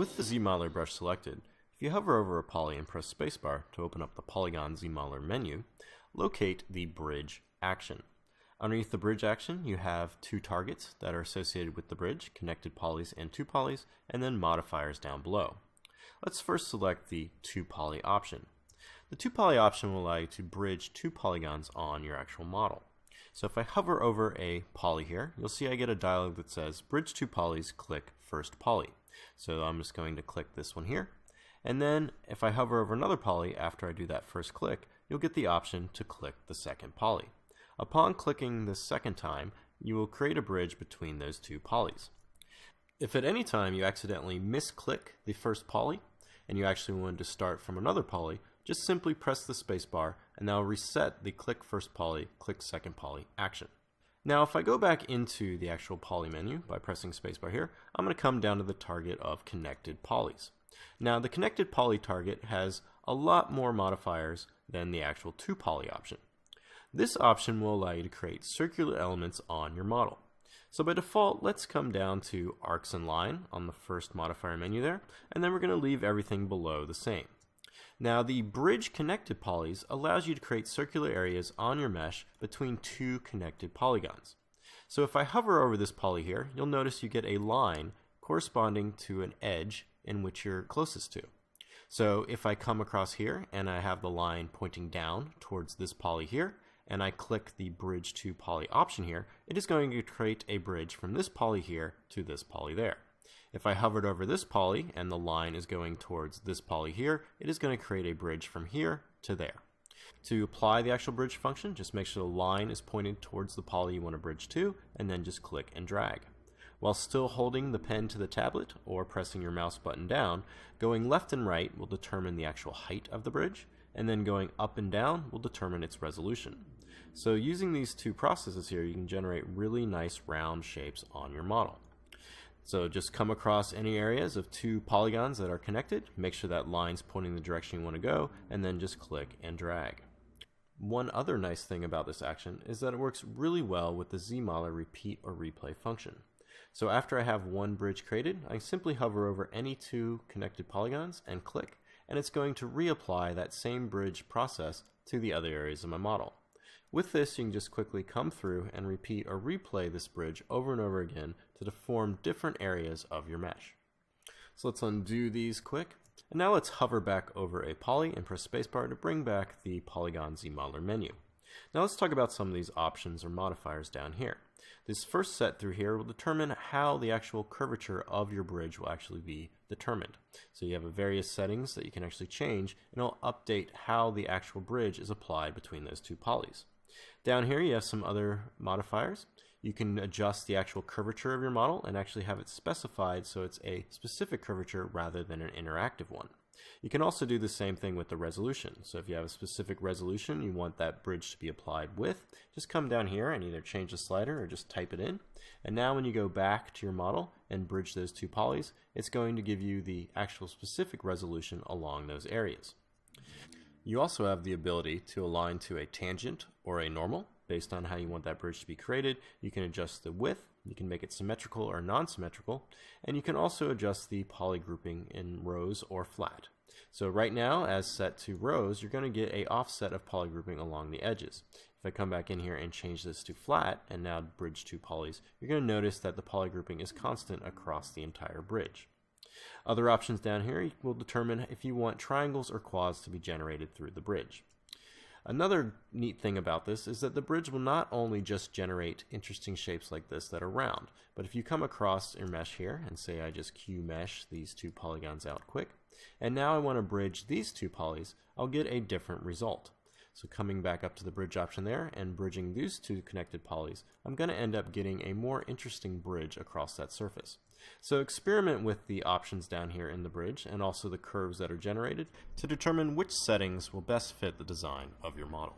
With the ZModeler brush selected, if you hover over a poly and press spacebar to open up the Polygon ZModeler menu, locate the Bridge action. Underneath the Bridge action, you have two targets that are associated with the bridge, connected polys and two polys, and then modifiers down below. Let's first select the two poly option. The two poly option will allow you to bridge two polygons on your actual model. So if I hover over a poly here, you'll see I get a dialog that says bridge two polys, click first poly. So I'm just going to click this one here. And then if I hover over another poly after I do that first click, you'll get the option to click the second poly. Upon clicking the second time, you will create a bridge between those two polys. If at any time you accidentally misclick the first poly and you actually wanted to start from another poly, just simply press the spacebar and that'll reset the click first poly, click second poly action. Now if I go back into the actual poly menu by pressing spacebar here, I'm going to come down to the target of connected polys. Now the connected poly target has a lot more modifiers than the actual two poly option. This option will allow you to create circular elements on your model. So by default, let's come down to arcs and line on the first modifier menu there, and then we're going to leave everything below the same. Now the bridge connected polys allows you to create circular areas on your mesh between two connected polygons. So if I hover over this poly here, you'll notice you get a line corresponding to an edge in which you're closest to. So if I come across here and I have the line pointing down towards this poly here, and I click the bridge to poly option here, it is going to create a bridge from this poly here to this poly there. If I hovered over this poly and the line is going towards this poly here, it is going to create a bridge from here to there. To apply the actual bridge function, just make sure the line is pointed towards the poly you want to bridge to, and then just click and drag. While still holding the pen to the tablet or pressing your mouse button down, going left and right will determine the actual height of the bridge, and then going up and down will determine its resolution. So using these two processes here, you can generate really nice round shapes on your model. So just come across any areas of two polygons that are connected, make sure that line's pointing the direction you want to go, and then just click and drag. One other nice thing about this action is that it works really well with the ZModeler repeat or replay function. So after I have one bridge created, I simply hover over any two connected polygons and click, and it's going to reapply that same bridge process to the other areas of my model. With this, you can just quickly come through and repeat or replay this bridge over and over again to form different areas of your mesh. So let's undo these quick. And now let's hover back over a poly and press spacebar to bring back the Polygon ZModeler menu. Now let's talk about some of these options or modifiers down here. This first set through here will determine how the actual curvature of your bridge will actually be determined. So you have various settings that you can actually change, and it'll update how the actual bridge is applied between those two polys. Down here you have some other modifiers. You can adjust the actual curvature of your model and actually have it specified so it's a specific curvature rather than an interactive one. You can also do the same thing with the resolution. So if you have a specific resolution you want that bridge to be applied with, just come down here and either change the slider or just type it in. And now when you go back to your model and bridge those two polys, it's going to give you the actual specific resolution along those areas. You also have the ability to align to a tangent or a normal based on how you want that bridge to be created. You can adjust the width, you can make it symmetrical or non-symmetrical, and you can also adjust the poly grouping in rows or flat. So right now, as set to rows, you're going to get an offset of poly grouping along the edges. If I come back in here and change this to flat and now bridge two polys, you're going to notice that the poly grouping is constant across the entire bridge. Other options down here will determine if you want triangles or quads to be generated through the bridge. Another neat thing about this is that the bridge will not only just generate interesting shapes like this that are round, but if you come across your mesh here and say I just Q-mesh these two polygons out quick, and now I want to bridge these two polys, I'll get a different result. So coming back up to the bridge option there and bridging these two connected polys, I'm going to end up getting a more interesting bridge across that surface. So experiment with the options down here in the bridge and also the curves that are generated to determine which settings will best fit the design of your model.